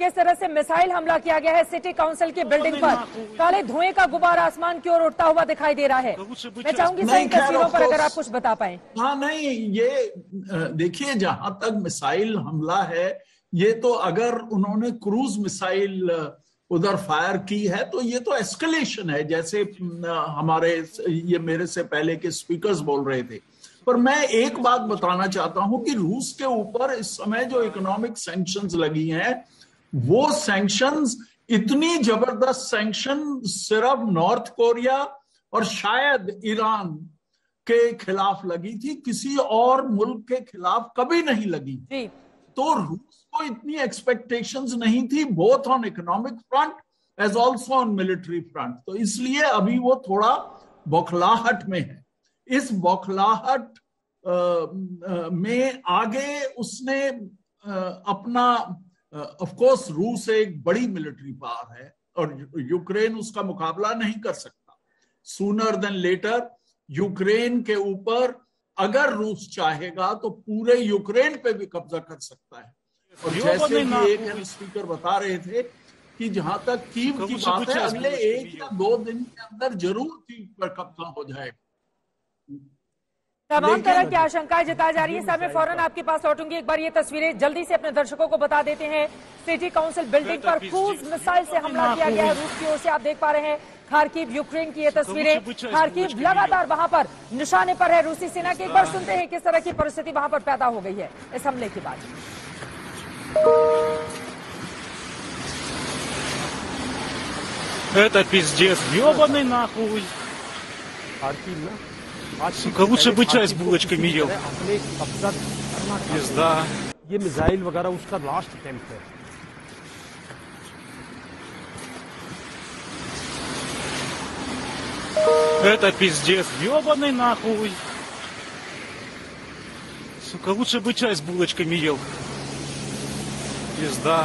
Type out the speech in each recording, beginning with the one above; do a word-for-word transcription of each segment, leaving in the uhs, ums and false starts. किस तरह से मिसाइल हमला किया गया है सिटी काउंसिल की बिल्डिंग पर, काले धुएं का गुबार आसमान की ओर उठता हुआ दिखाई दे रहा है। मैं चाहूंगी सही तस्वीरों पर अगर आप कुछ बता पाए। हाँ नहीं, ये देखिए जहां तक मिसाइल हमला है, ये तो अगर उन्होंने क्रूज मिसाइल उधर फायर की है तो ये तो एस्केलेशन है, जैसे हमारे ये मेरे से पहले के स्पीकर्स बोल रहे थे। पर मैं एक बात बताना चाहता हूं कि रूस के ऊपर इस समय जो इकोनॉमिक सैंक्शंस लगी हैं, वो सैंक्शंस इतनी जबरदस्त सैंक्शन सिर्फ नॉर्थ कोरिया और शायद ईरान के खिलाफ लगी थी, किसी और मुल्क के खिलाफ कभी नहीं लगी। तो रूस को इतनी एक्सपेक्टेशंस नहीं थी, both on economic front as also on military front. तो इसलिए अभी वो थोड़ा बौखलाहट में है। इस बौखलाहट में आगे उसने आ, अपना ऑफ कोर्स रूस एक बड़ी मिलिट्री पावर है और यूक्रेन उसका मुकाबला नहीं कर सकता। सूनर देन लेटर यूक्रेन के ऊपर अगर रूस चाहेगा तो पूरे यूक्रेन पे भी कब्जा कर सकता है। और जैसे कि एक स्पीकर बता रहे थे कि जहां तक कीव की बात है, अगले एक या दो दिन के अंदर जरूर कीव पर कब्जा हो जाएगा। तमाम तरह की आशंकाएं जताई जा रही है। साहब मैं फौरन आपके पास लौटूंगी। एक बार ये तस्वीरें जल्दी से अपने दर्शकों को बता देते हैं। सिटी काउंसिल बिल्डिंग पर क्रूज मिसाइल से हमला किया गया है रूस की ओर से। आप देख पा रहे हैं खारकीव यूक्रेन की ये तस्वीरें। खारकीव लगातार वहां पर निशाने पर है रूसी सेना के। एक बार सुनते हैं किस तरह की परिस्थिति वहां पर पैदा हो गई है इस हमले के बाद। Кого же бы чай с булочками ел? Пизда. ये मिसाइल वगैरह उसका लास्ट अटेम्प्ट है। Это пиздец, ёбаный нахуй. Сука, лучше бы чай с булочками ел. Пизда.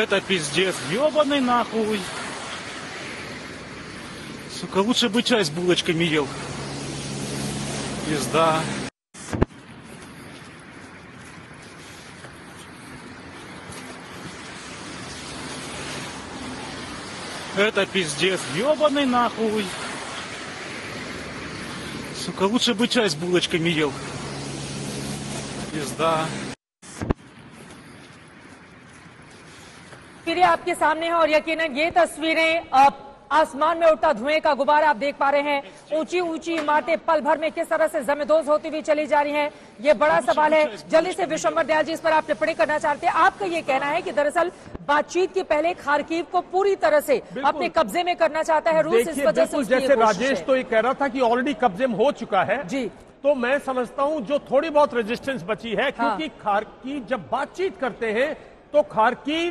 Это пиздец, ёбаный нахуй. Сука, лучше бы чай с булочками ел. Пизда. Это пиздец, ёбаный нахуй. Сука, лучше бы чай с булочками ел. Пизда. तस्वीरें आपके सामने हैं और यकीनन ये तस्वीरें आसमान में उठता धुएं का गुबार आप देख पा रहे हैं। ऊंची ऊंची इमारतें पल भर में किस तरह से जमींदोज होती हुई चली जा रही हैं, ये बड़ा सवाल है। जल्दी से विश्वंभर दयाल जी, इस पर आप टिप्पणी करना चाहते हैं। आपका ये कहना है कि दरअसल बातचीत के पहले खारकीव को पूरी तरह से अपने कब्जे में करना चाहता है रूस। इस वजह से जैसे राजेश तो ये कह रहा था कि ऑलरेडी कब्जे में हो चुका है जी, तो मैं समझता हूँ जो थोड़ी बहुत रेजिस्टेंस बची है, क्योंकि खारकीव जब बातचीत करते हैं तो खारकीव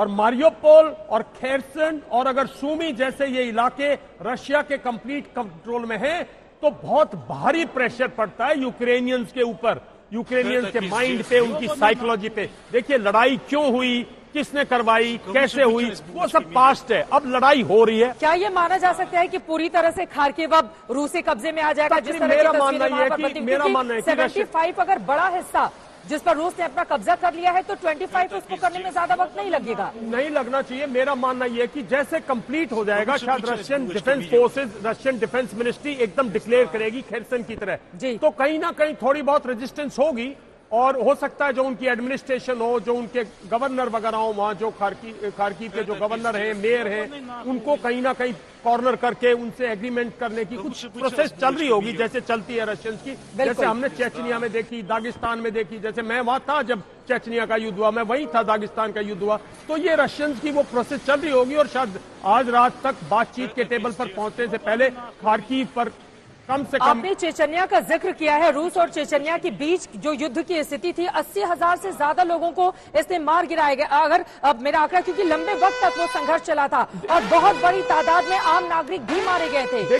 और मारियोपोल और खेरसन और अगर सूमी जैसे ये इलाके रशिया के कंप्लीट कंट्रोल में हैं, तो बहुत भारी प्रेशर पड़ता है यूक्रेनियंस के ऊपर, यूक्रेनियंस के माइंड पे, उनकी साइकोलॉजी पे। देखिए लड़ाई क्यों हुई, किसने करवाई, कैसे हुई, वो सब पास्ट है, अब लड़ाई हो रही है। क्या ये माना जा सकता है कि पूरी तरह से खारकीव अब रूसी कब्जे में आ जाएगा? जिस तरह मेरा मानना है सेवेंटी फाइव अगर बड़ा हिस्सा जिस पर रूस ने अपना कब्जा कर लिया है तो पच्चीस उसको करने में ज्यादा वक्त नहीं लगेगा, नहीं लगना चाहिए। मेरा मानना यह है कि जैसे कंप्लीट हो जाएगा शायद Russian defence forces, Russian defence ministry एकदम डिक्लेयर करेगी खेरसन की तरह, तो कहीं ना कहीं थोड़ी बहुत रेजिस्टेंस होगी। और हो सकता है जो उनकी एडमिनिस्ट्रेशन हो, जो उनके गवर्नर वगैरह हो, वहां जो खारकी खारकीव के जो गवर्नर हैं, मेयर हैं, उनको कहीं ना कहीं कॉर्नर करके उनसे एग्रीमेंट करने की कुछ प्रोसेस चल रही होगी, जैसे चलती है रशियंस की, जैसे हमने चेचनिया में देखी, दागिस्तान में देखी। जैसे मैं वहां था जब चेचनिया का युद्ध हुआ, मैं वहीं था दागिस्तान का युद्ध हुआ, तो ये रशियंस की वो प्रोसेस चल रही होगी और शायद आज रात तक बातचीत के टेबल पर पहुंचने से पहले खारकीव पर कम से कम। आपने चेचनिया का जिक्र किया है, रूस और चेचनिया के बीच जो युद्ध की स्थिति थी, अस्सी हजार से ज्यादा लोगों को इसने मार गिराया गया, अगर अब मेरा आंकड़ा, क्योंकि लंबे वक्त तक वो संघर्ष चला था और बहुत बड़ी तादाद में आम नागरिक भी मारे गए थे।